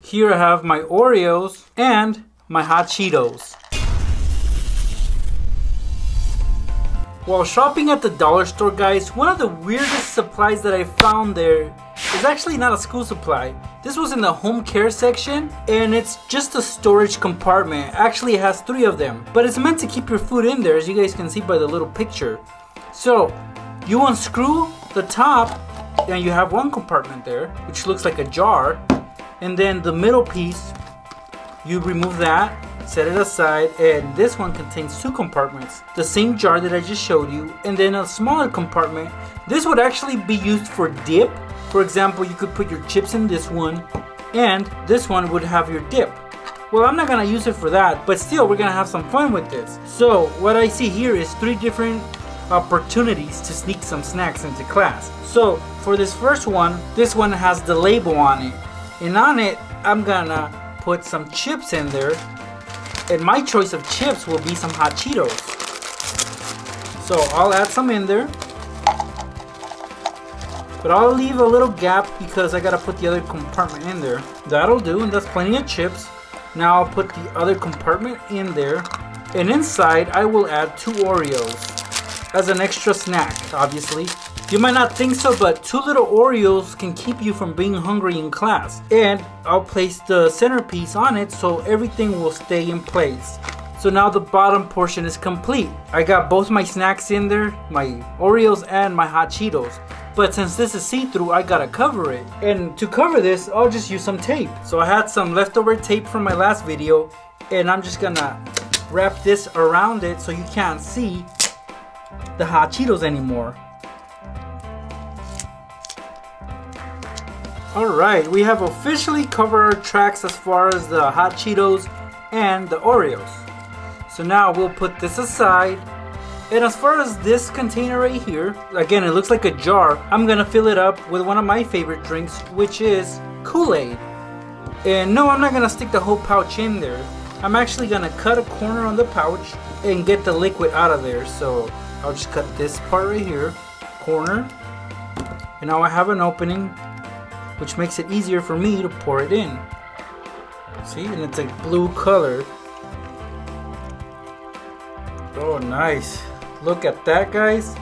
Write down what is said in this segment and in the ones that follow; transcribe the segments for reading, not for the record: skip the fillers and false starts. Here I have my Oreos and my Hot Cheetos. While shopping at the dollar store, guys, one of the weirdest supplies that I found there is actually not a school supply. This was in the home care section, and it's just a storage compartment. Actually, it has 3 of them, but it's meant to keep your food in there, as you guys can see by the little picture. So you unscrew the top and you have one compartment there, which looks like a jar, and then the middle piece, you remove that, set it aside, and this one contains 2 compartments. The same jar that I just showed you, and then a smaller compartment. This would actually be used for dip. For example, you could put your chips in this one, and this one would have your dip. Well, I'm not gonna use it for that, but still, we're gonna have some fun with this. So what I see here is 3 different opportunities to sneak some snacks into class. So for this first one, this one has the label on it, and on it I'm gonna put some chips in there, and my choice of chips will be some Hot Cheetos. So I'll add some in there, but I'll leave a little gap because I gotta put the other compartment in there. That'll do, and that's plenty of chips. Now I'll put the other compartment in there, and inside I will add 2 Oreos as an extra snack, obviously. You might not think so, but 2 little Oreos can keep you from being hungry in class. And I'll place the centerpiece on it so everything will stay in place. So now the bottom portion is complete. I got both my snacks in there, my Oreos and my Hot Cheetos. But since this is see-through, I gotta cover it. And to cover this, I'll just use some tape. So I had some leftover tape from my last video, and I'm just gonna wrap this around it so you can't see the Hot Cheetos anymore. Alright, we have officially covered our tracks as far as the Hot Cheetos and the Oreos. So now we'll put this aside, and as far as this container right here, again, it looks like a jar. I'm gonna fill it up with one of my favorite drinks, which is Kool-Aid. And no, I'm not gonna stick the whole pouch in there. I'm actually gonna cut a corner on the pouch and get the liquid out of there. So I'll just cut this part right here, corner, and now I have an opening, which makes it easier for me to pour it in. See, and it's like blue color. Oh, nice. Look at that, guys.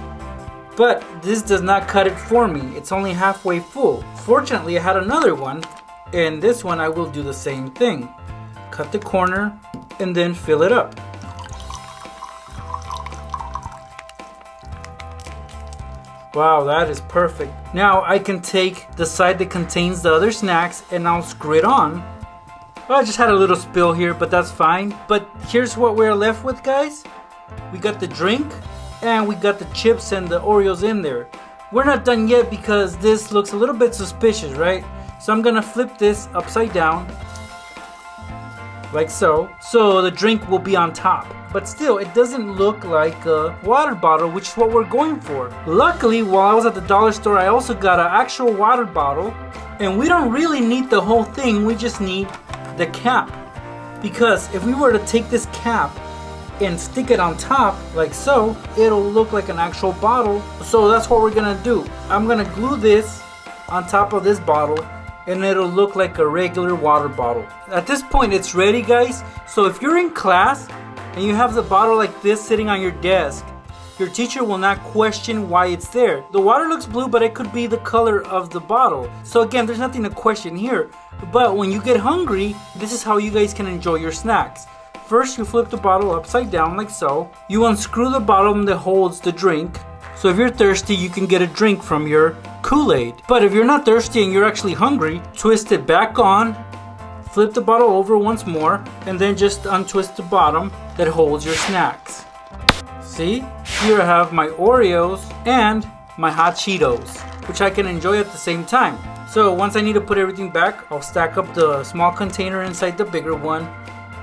But this does not cut it for me. It's only halfway full. Fortunately, I had another one, and this one I will do the same thing. Cut the corner and then fill it up. Wow, that is perfect. Now I can take the side that contains the other snacks and I'll screw it on. Well, I just had a little spill here, but that's fine. But here's what we're left with, guys. We got the drink and we got the chips and the Oreos in there. We're not done yet because this looks a little bit suspicious, right? So I'm gonna flip this upside down, like so. So the drink will be on top. But still, it doesn't look like a water bottle, which is what we're going for. Luckily, while I was at the dollar store, I also got an actual water bottle. And we don't really need the whole thing, we just need the cap. Because if we were to take this cap and stick it on top, like so, it'll look like an actual bottle. So that's what we're gonna do. I'm gonna glue this on top of this bottle, and it'll look like a regular water bottle. At this point, it's ready, guys. So if you're in class and you have the bottle like this sitting on your desk, your teacher will not question why it's there. The water looks blue, but it could be the color of the bottle. So again, there's nothing to question here. But when you get hungry, this is how you guys can enjoy your snacks. First, you flip the bottle upside down like so. You unscrew the bottom that holds the drink. So if you're thirsty, you can get a drink from your Kool-Aid. But if you're not thirsty and you're actually hungry, twist it back on, flip the bottle over once more, and then just untwist the bottom that holds your snacks. See? Here I have my Oreos and my Hot Cheetos, which I can enjoy at the same time. So once I need to put everything back, I'll stack up the small container inside the bigger one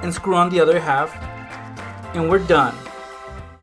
and screw on the other half, and we're done.